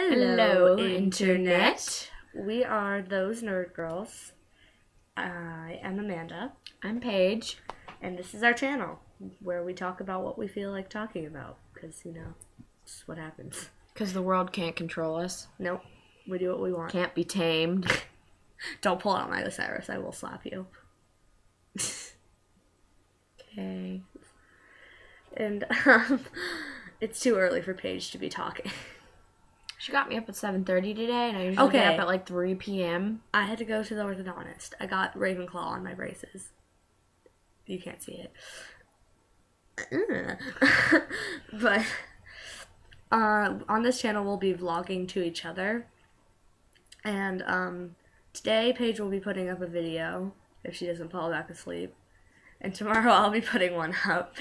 Hello, Internet. We are Those Nerd Girls. I am Amanda. I'm Paige. And this is our channel, where we talk about what we feel like talking about. Because, you know, it's what happens. Because the world can't control us. Nope. We do what we want. Can't be tamed. Don't pull out my Osiris. I will slap you. Okay. And, it's too early for Paige to be talking. She got me up at 7:30 today, and I usually get up at like 3 p.m. I had to go to the orthodontist. I got Ravenclaw on my braces. You can't see it. But on this channel, we'll be vlogging to each other. And today, Paige will be putting up a video if she doesn't fall back asleep. And tomorrow, I'll be putting one up.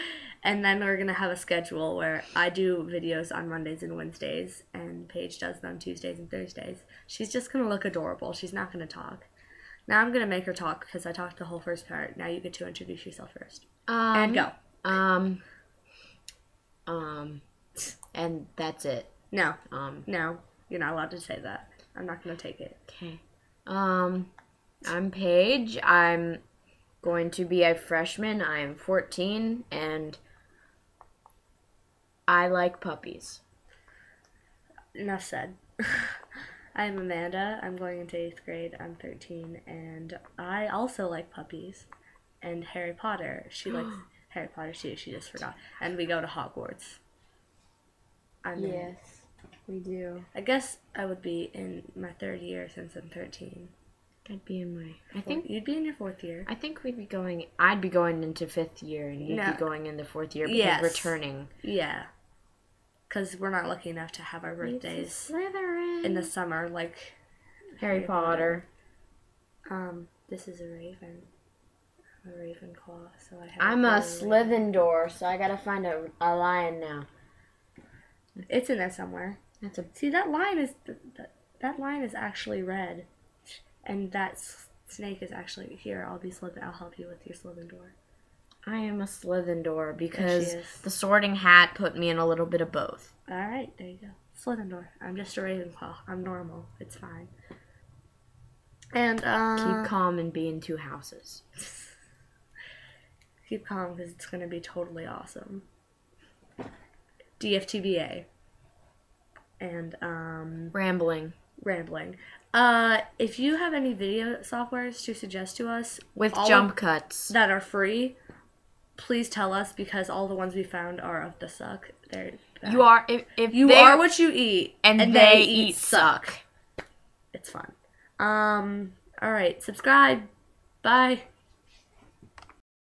And then we're going to have a schedule where I do videos on Mondays and Wednesdays, and Paige does them Tuesdays and Thursdays. She's just going to look adorable. She's not going to talk. Now I'm going to make her talk because I talked the whole first part. Now you get to introduce yourself first. And go. And that's it. No. No. You're not allowed to say that. I'm not going to take it. Okay. I'm Paige. I'm going to be a freshman. I am 14, and I like puppies. Enough said. I'm Amanda. I'm going into 8th grade. I'm 13, and I also like puppies. And Harry Potter. She likes Harry Potter too. She just forgot. And we go to Hogwarts. Yes, we do. I guess I would be in my 3rd year since I'm 13. I'd be in my... I think you'd be in your 4th year. I think we'd be going... I'd be going into 5th year, and you'd be going into 4th year because returning. Yeah. Because we're not lucky enough to have our birthdays Slytherin in the summer, like Harry Potter. This is a raven. I'm a Ravenclaw, so I have... I'm a Slytherin, so I gotta find a lion now. It's in there somewhere. That's a... See, that lion is... That lion is actually red. And that snake is actually here. I'll help you with your Slytherin. I am a Slytherin because the Sorting Hat put me in a little bit of both. All right, there you go, Slytherin. I'm just a Ravenclaw. I'm normal. It's fine. And keep calm and be in two houses. Keep calm because it's gonna be totally awesome. DFTBA. And rambling. If you have any video softwares to suggest to us with jump cuts that are free, please tell us, because all the ones we found are of the suck. They're bad. You are if you are what you eat, and they eat suck. It's fun. All right, subscribe. Bye.